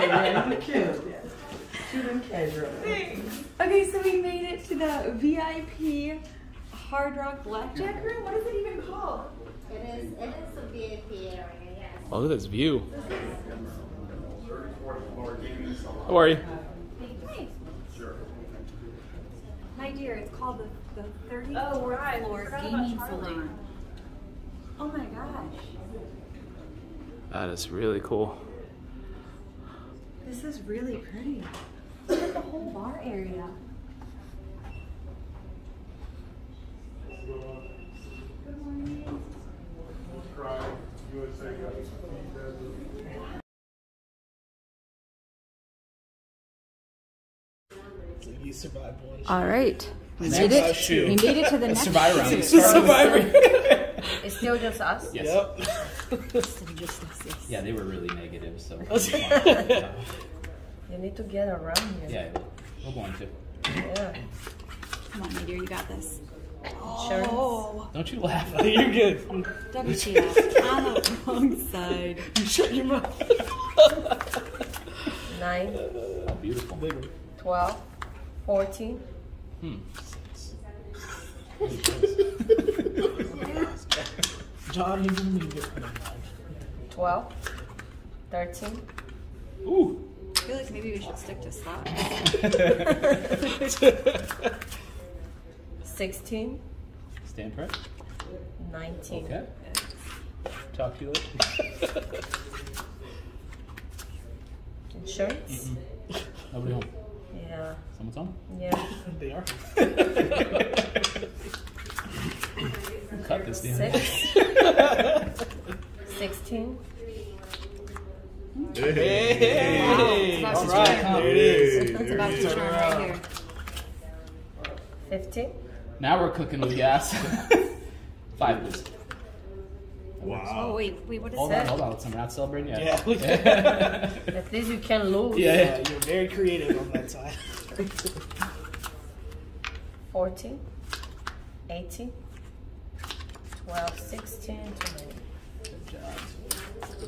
Caitlin. Look cute. Shoot him, Caitlin. Okay, so we made it to the VIP Hard Rock Blackjack room. What is it even called? It is a VIP area, yes. Oh, look at this view. How are you? Hi. My dear, it's called the 34th floor gaming salon. Oh my gosh. That is really cool. This is really pretty. Look at the whole bar area. Good morning. You survived one. All right. We made it to the next round. It's still just us? Yes. Yep. Yeah, they were really negative, so. You need to get around here. Yeah, we're going to. Yeah. Come on, my dear, you got this. Oh. Don't you laugh. You're good. Double cheat. On the wrong side. You shut your mouth. 9. Beautiful. 12. 14. John, you didn't need it. 12. 13. Ooh. I feel like maybe we should stick to slots. 16. Stand prep. 19. Okay. Talk to you later. Insurance? Mm-hmm. Nobody home. Yeah. Someone's home? Yeah. They are. Cut this down. 16. Hey! Hey. Wow. It's about to turn around. It's about to turn right here. 15. Now we're cooking with gas. 5 minutes. Wow. Oh, wait, what is that? Hold on, it's not celebrating yet. Yeah. Yeah. At least you can lose. Yeah, you're very creative on that side. 14, 18, 12, 16, 20. Good job.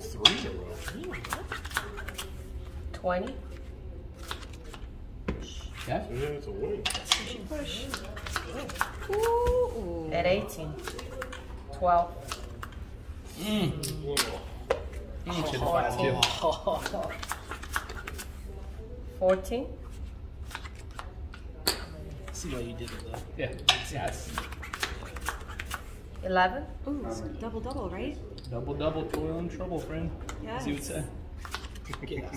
3 in a row. 20. Yeah? Yeah, it's a win. Push. Ooh. At 18. 12. Oh. 14. See how you did it though. Yeah. Yes. 11. Ooh, it's double, right? Double, toil and trouble, friend. Yeah. See what's that?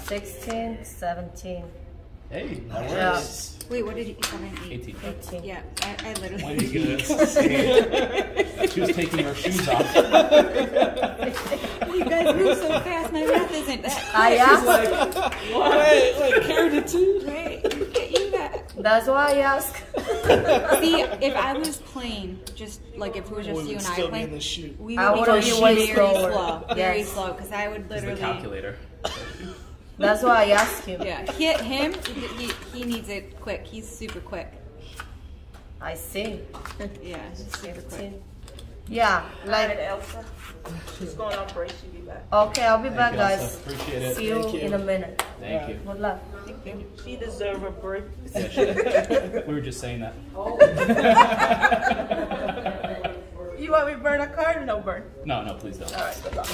16, 17. Hey, that works. Yeah. Wait, what did you get? 18. Yeah, I literally. Why did you get this? She was taking her shoes off. You guys move so fast, my math isn't that. I asked. She's like, what? Like, carried it too? Right. You got. That's why I asked. See, if I was playing, just like if it was just you and I playing, we would be very slow. Very slow, because I would literally. The calculator. That's why I asked him. Yeah, hit him. He needs it quick. He's super quick. I see. Yeah, he's super quick. Yeah, like Elsa. She's going on break. She'll be back. Okay, I'll be back, guys. Elsa. Appreciate it. See you in a minute. Thank you. Good luck. Thank you. She deserves a break. Yeah, we were just saying that. Oh. You want me to burn a card or no burn? No, please don't. All right, good luck.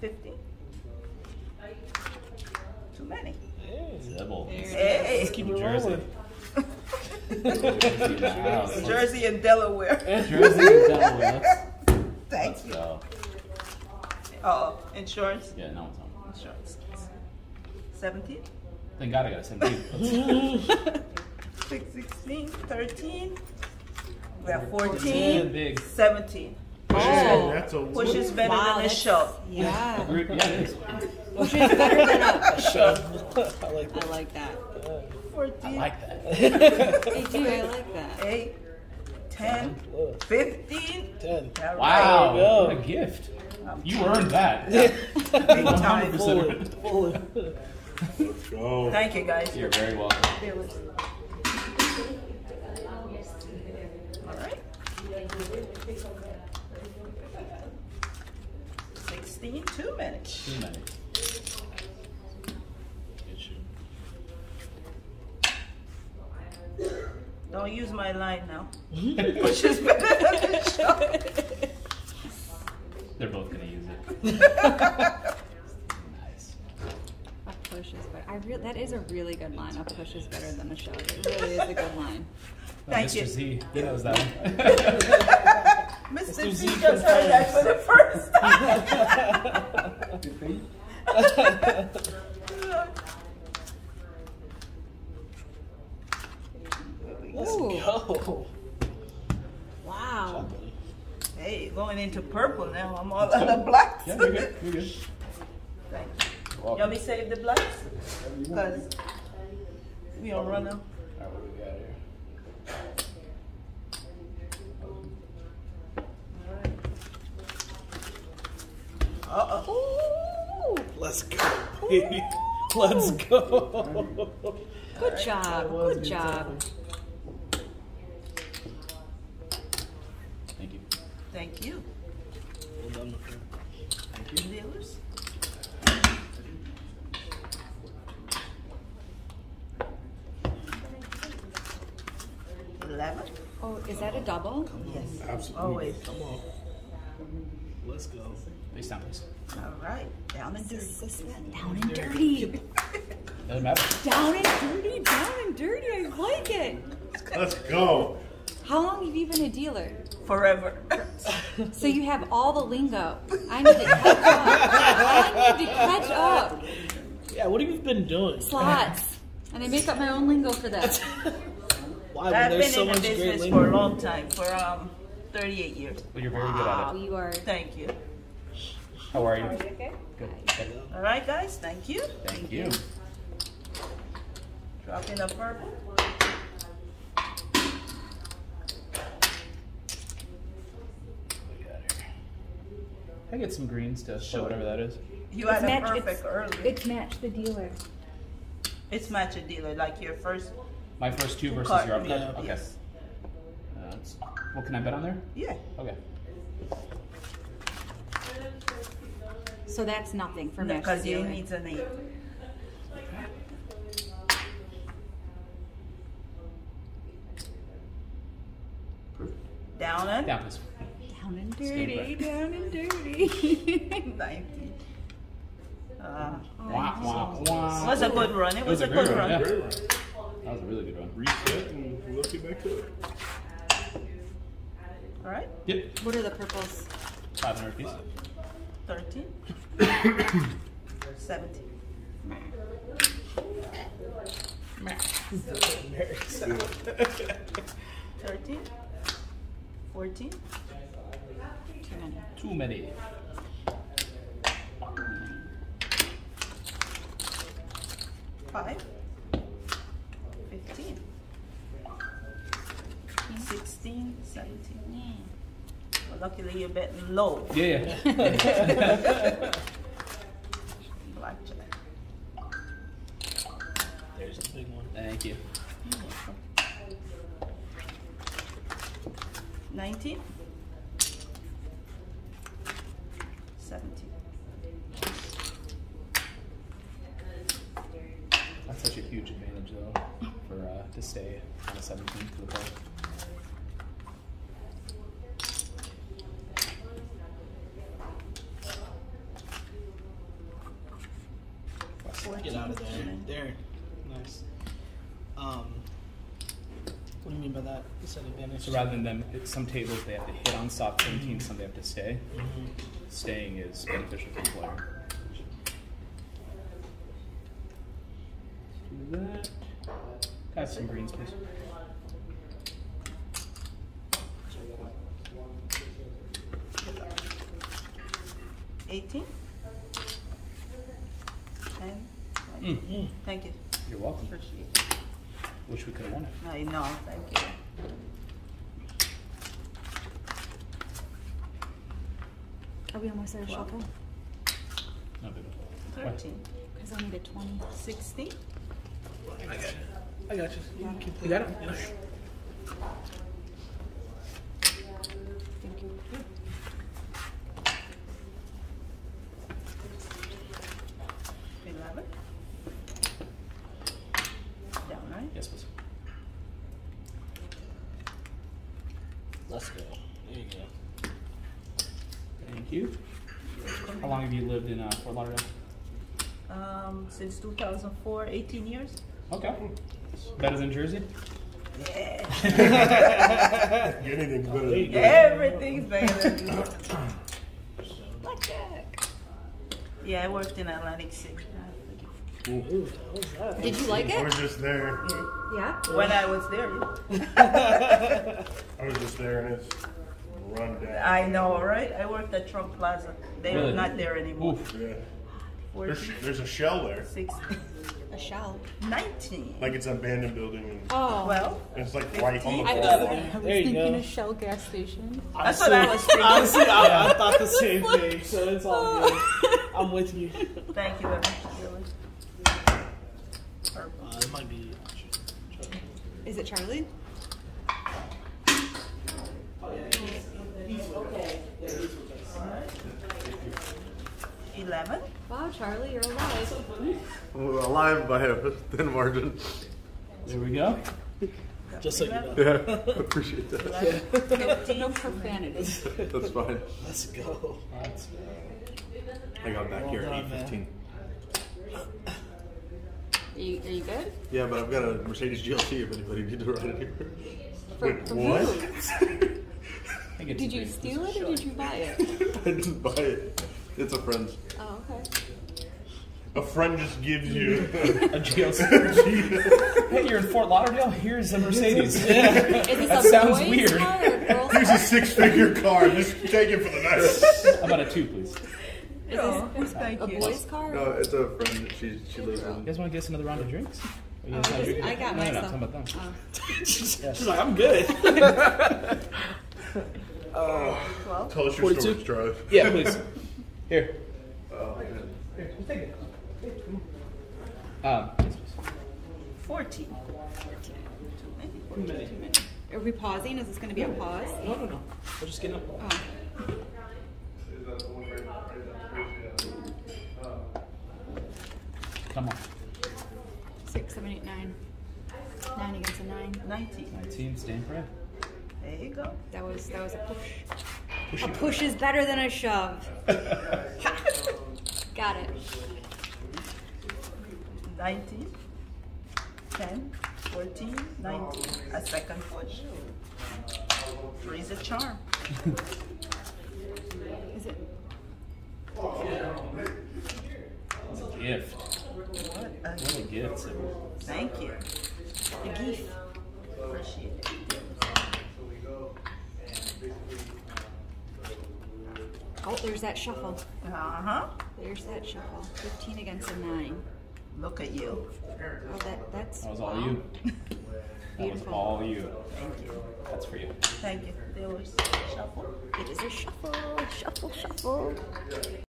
50. Too many. Hey. Let's keep it rolling. Jersey and Delaware. Jersey and Delaware. Thank you. Insurance? Yeah, no one's on. Insurance. 17? Thank God I got a 17. 16, 13. We have 14. 17. Oh, that's a which is better than a shove. Yeah. Which is better than a shove. I like that. I like that. 14. I like that. 18. I like that. 8, 10, 15. 10. Wow. Wow. What a gift. You earned that. Big time. Full. Thank you, guys. You're very welcome. All right. 16, 2 minutes. 2 minutes. Don't use my line now. Which is better than the show. They're both gonna use it. Nice. A push is better. That is a really good line. A push is better than a shove. It really is a good line. Thank you. Mr. Z, he knows that one. Mr. Z just heard that for the first time. Let's go. Wow. Hey, going into purple now. I'm all on the blacks. Yeah, you're good. You're good. Thank you. You want me to save the blacks? Because we don't run them. All right, what we got here? All right. Uh-oh. Let's go, baby. Let's go. Good job. Good job. Thank you. Well done. Thank you. Dealers. Lemon. Oh, is that a double? Yes. Absolutely. Always. Come on. Let's go. Face down, please. All right. Down and dirty. Down and dirty. Doesn't matter. Down and dirty. Down and dirty. I like it. Let's go. How long have you been a dealer? Forever. So you have all the lingo. I need to catch up. I need to catch up. Yeah, what have you been doing? Slots. And I make up my own lingo for that. Wow, I've been in the business for a long time, for 38 years. Well, you're very good at it. Wow, you are. Thank you. How are you? Are you okay? Good. All right, guys, thank you. Thank you. Drop in a purple. I get some green stuff, sure. Whatever that is. You had a perfect earlier. It's match the dealer. It's match a dealer, like your first. My first two versus your other. Yeah. Okay. Yes. Well, can I bet on there? Yeah. Okay. So that's nothing for match the dealer. Because you need an 8. Down and? Down. Down and dirty, down and dirty. 90. Wow. Was a good run. It was a good run. Yeah. That was a really good run. Reset and we'll get back to it. All right. Yep. What are the purples? 500 pieces. 13. 17. Max. 13. 14. Too many. Five. 15. 16. 17. Well, luckily you're betting low. Yeah. Blackjack. There's the big one. Thank you. 19. 17. That's such a huge advantage, though, for to stay on a 17 to the play. Get out of there! There, nice. What do you mean by that? It's an advantage. So rather than them, some tables they have to hit on soft 17, some they have to stay. Mm-hmm. Staying is beneficial to the player. Do that. Have some greens, please. $18. $10. Mm-hmm. Thank you. You're welcome. Appreciate it. Wish we could have won it. I know. Thank you. Are we almost at a shuffle? No, baby. 13. Because I need a 20. 16. I got you. I got you. Yeah. You got it? Yes. Thank you. have it. It's down, right? Yes, please. Let's go. There you go. Thank you. How long have you lived in Fort Lauderdale? Since 2004, 18 years. Okay. Better than Jersey? Yeah. Anything's better than Jersey. Everything's better than Jersey. Yeah, I worked in Atlantic City. Ooh. Did you like it? We're just there. Yeah? When I was there. I was just there and it's run down. I know, right? I worked at Trump Plaza. They are not there anymore. Oof. Yeah. There's a shell there. Six. A shell. 19. Like it's an abandoned building. And oh well. And it's like right on the I was thinking a shell gas station. That's what I was thinking. Honestly, I thought the same thing. So it's all good. I'm with you. Thank you very much. It might be. Is it Charlie? Oh yeah. He's okay. Yeah, he's okay. All right. 11. Wow, Charlie, you're alive. I'm alive by a thin margin. There we go. Just so you know. Yeah, I appreciate that. Yeah. No profanity. That's fine. Let's go. Let's go. I got back here at 8:15. Are you good? Yeah, but I've got a Mercedes GLC if anybody needs to ride it here. Wait, what? Did you steal it or did you buy it? I didn't buy it. It's a friend's. Oh, okay. A friend just gives you a GLC. Hey, you're in Fort Lauderdale? Here's a Mercedes. Yeah. That sounds weird. Here's a six-figure car. Just take it for the night. How about a 2, please? No, thank you. A boy's car? No, it's a friend. She lives in. You guys want to get us another round of drinks? I got myself. No, about them. She's like, I'm good. Tell us your story, Charlie. Yeah, please. Here. Oh, man. Here, just take it. Here, come on. 14. 14. Too many. Are we pausing? Is this going to be a pause? No. We're just getting up. Oh. Come on. 6, 7, 8, 9. 9 against a 9. 19. 19. Stand for it. There you go. That was a push. A push is better than a shove. Got it. 19, 10, 14, 19. A second push. 3's a charm. Is it? It's a gift. What a gift, Sydney. Thank you. A gift. Appreciate it. Oh, there's that shuffle. Uh-huh. There's that shuffle. 15 against a 9. Look at you. Oh, that was all you. That was all you. Thank you. That's for you. Thank you. There was a shuffle. It is a shuffle. Shuffle, shuffle.